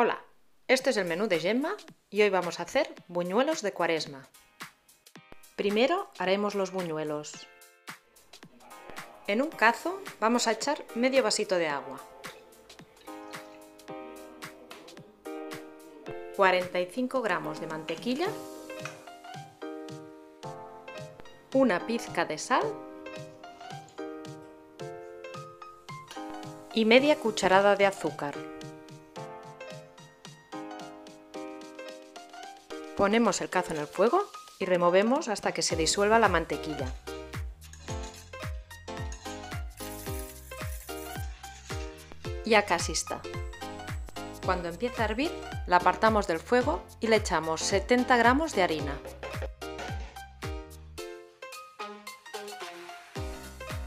Hola, este es el menú de Gemma y hoy vamos a hacer buñuelos de cuaresma. Primero haremos los buñuelos. En un cazo vamos a echar medio vasito de agua, 45 gramos de mantequilla, una pizca de sal y media cucharada de azúcar. Ponemos el cazo en el fuego y removemos hasta que se disuelva la mantequilla. Ya casi está. Cuando empieza a hervir, la apartamos del fuego y le echamos 70 gramos de harina.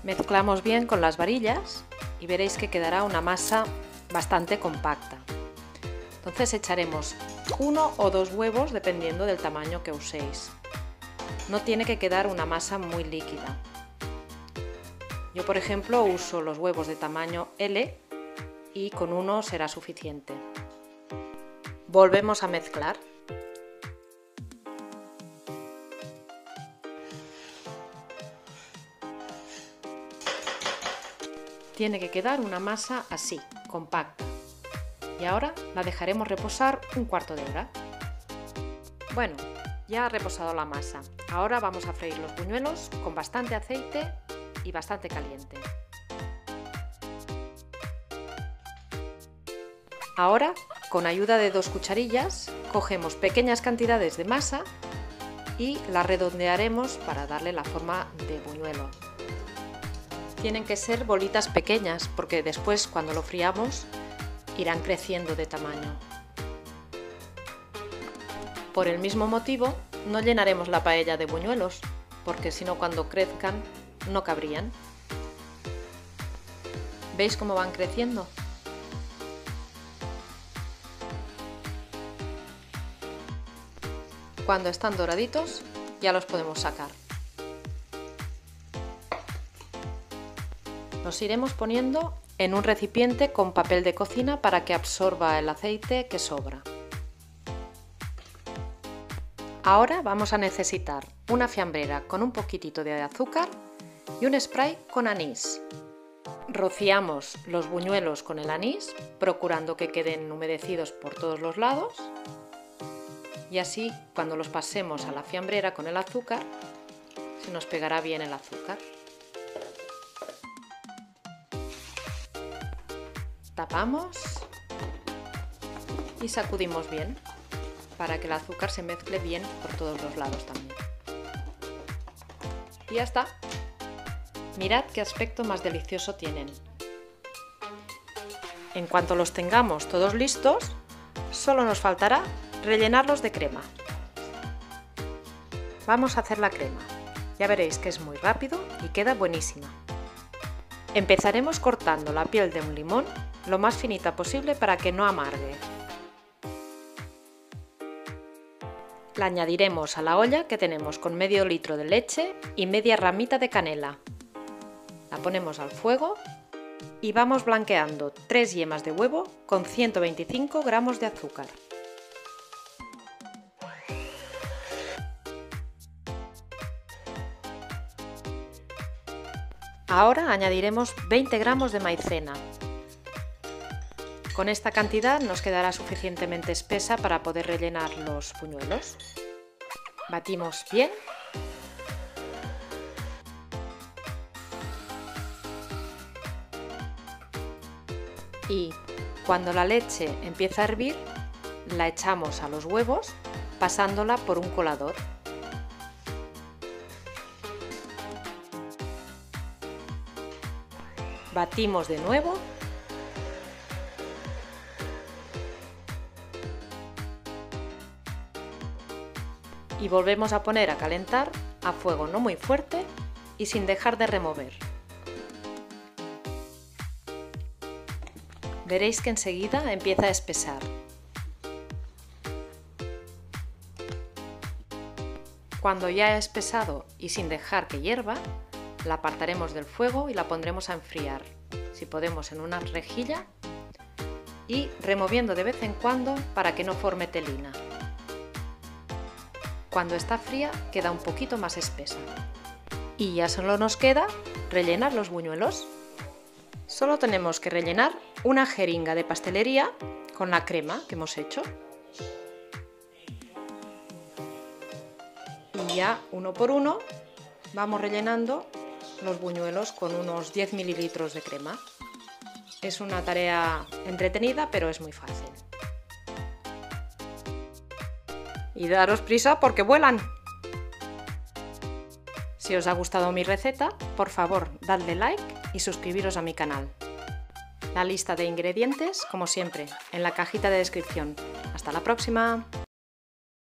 Mezclamos bien con las varillas y veréis que quedará una masa bastante compacta. Entonces echaremos uno o dos huevos dependiendo del tamaño que uséis. No tiene que quedar una masa muy líquida. Yo, por ejemplo, uso los huevos de tamaño L y con uno será suficiente. Volvemos a mezclar. Tiene que quedar una masa así, compacta. Y ahora la dejaremos reposar un cuarto de hora. Bueno, ya ha reposado la masa. Ahora vamos a freír los buñuelos con bastante aceite y bastante caliente. Ahora, con ayuda de dos cucharillas, cogemos pequeñas cantidades de masa y la redondearemos para darle la forma de buñuelo. Tienen que ser bolitas pequeñas porque después, cuando lo friamos, irán creciendo de tamaño. Por el mismo motivo, no llenaremos la paella de buñuelos, porque si no, cuando crezcan no cabrían. ¿Veis cómo van creciendo? Cuando están doraditos, ya los podemos sacar. Los iremos poniendo en un recipiente con papel de cocina para que absorba el aceite que sobra. Ahora vamos a necesitar una fiambrera con un poquitito de azúcar y un spray con anís. Rociamos los buñuelos con el anís, procurando que queden humedecidos por todos los lados, y así, cuando los pasemos a la fiambrera con el azúcar, se nos pegará bien el azúcar. Tapamos y sacudimos bien para que el azúcar se mezcle bien por todos los lados también. Y ya está. Mirad qué aspecto más delicioso tienen. En cuanto los tengamos todos listos, solo nos faltará rellenarlos de crema. Vamos a hacer la crema. Ya veréis que es muy rápido y queda buenísima. Empezaremos cortando la piel de un limón lo más finita posible para que no amargue. La añadiremos a la olla que tenemos con medio litro de leche y media ramita de canela. La ponemos al fuego y vamos blanqueando 3 yemas de huevo con 125 gramos de azúcar. Ahora añadiremos 20 gramos de maicena. Con esta cantidad nos quedará suficientemente espesa para poder rellenar los buñuelos. Batimos bien. Y cuando la leche empieza a hervir, la echamos a los huevos pasándola por un colador. Batimos de nuevo y volvemos a poner a calentar a fuego no muy fuerte y sin dejar de remover. Veréis que enseguida empieza a espesar. Cuando ya ha espesado y sin dejar que hierva, la apartaremos del fuego y la pondremos a enfriar, si podemos en una rejilla, y removiendo de vez en cuando para que no forme telina. Cuando está fría queda un poquito más espesa. Y ya solo nos queda rellenar los buñuelos. Solo tenemos que rellenar una jeringa de pastelería con la crema que hemos hecho. Y ya uno por uno vamos rellenando los buñuelos con unos 10 mililitros de crema. Es una tarea entretenida, pero es muy fácil. Y daros prisa porque vuelan. Si os ha gustado mi receta, por favor, dadle like y suscribiros a mi canal. La lista de ingredientes, como siempre, en la cajita de descripción. ¡Hasta la próxima!